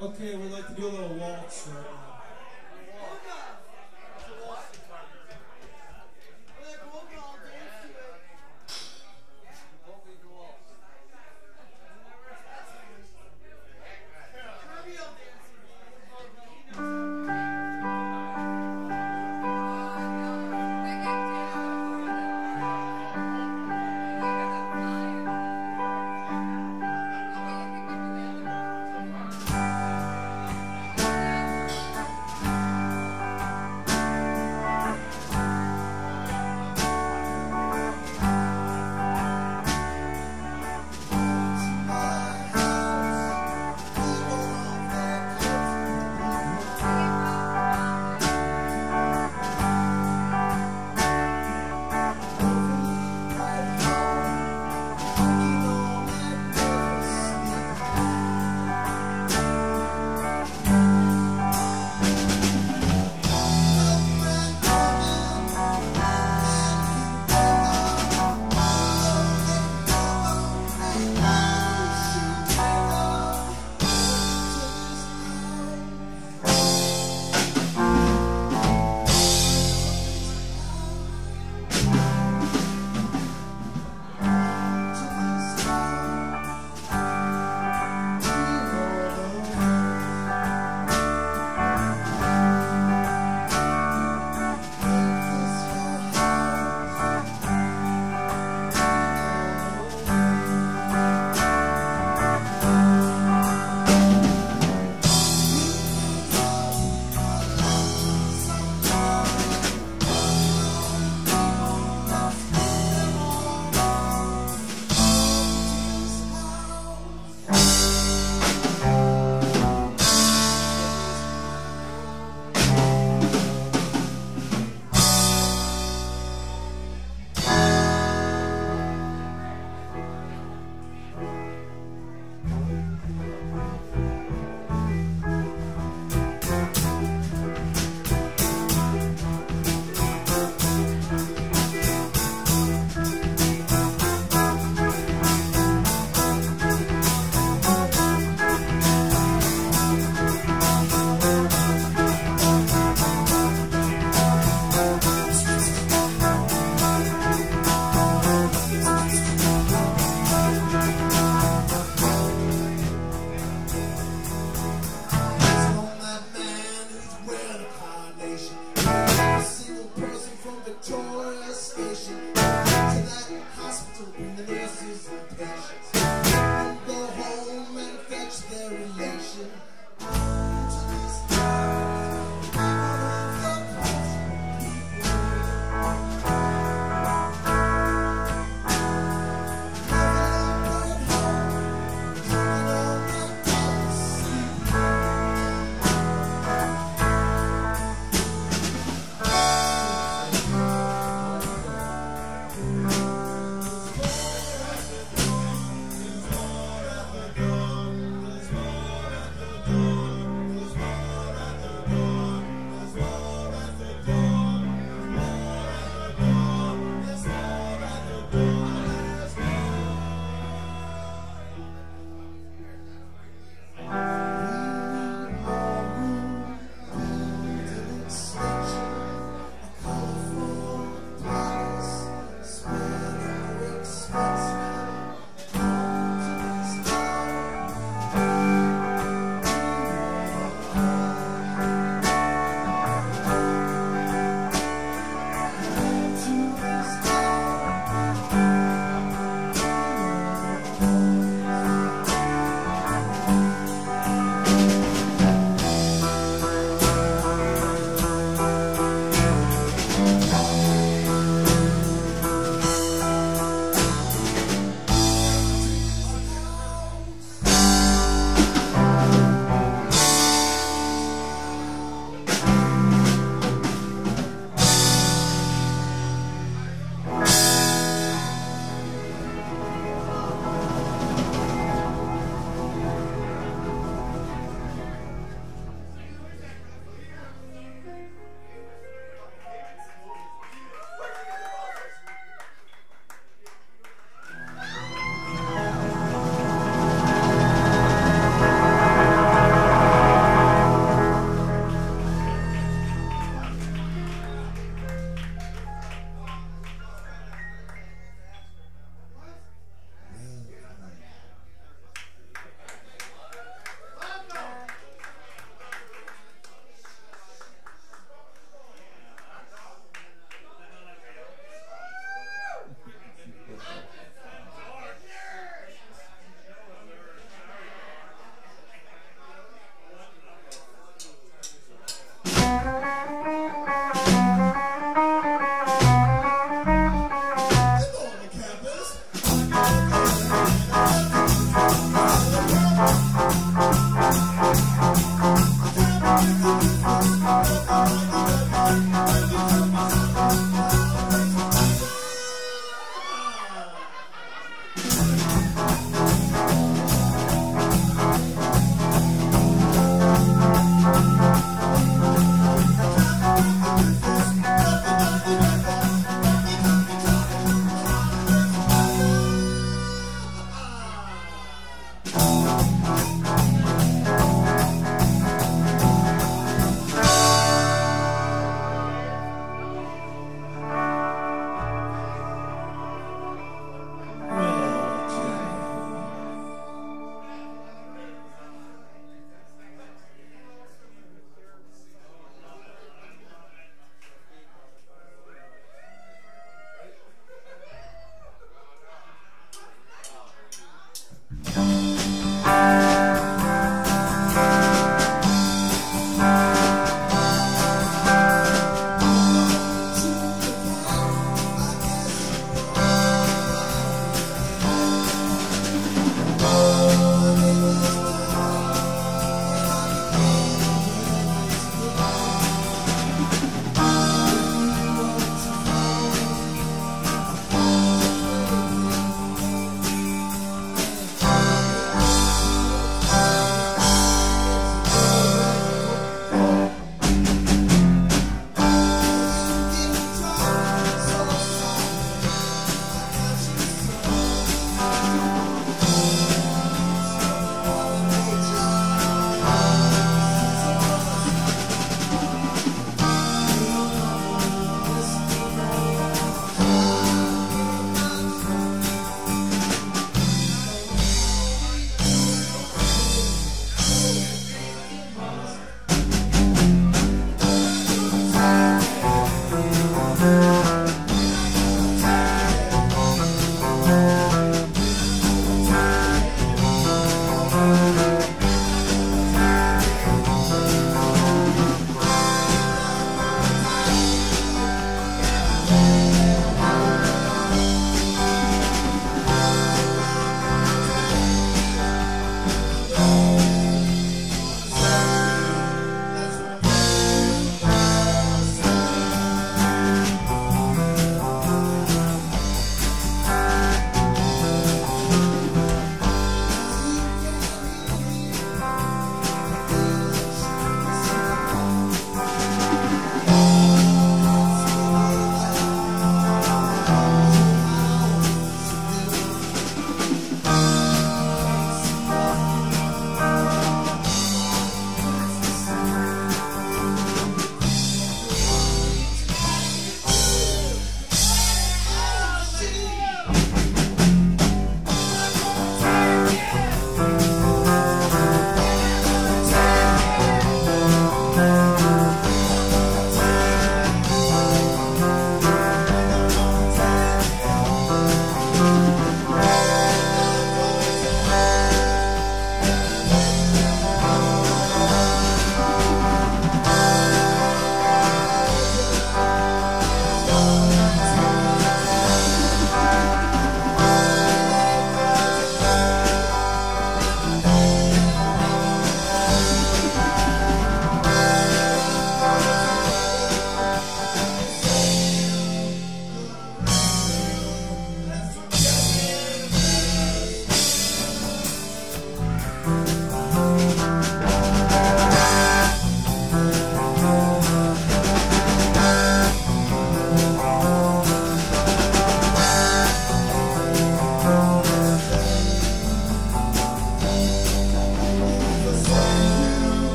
Okay, we'd like to do a little waltz right now.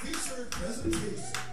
Featured presentation.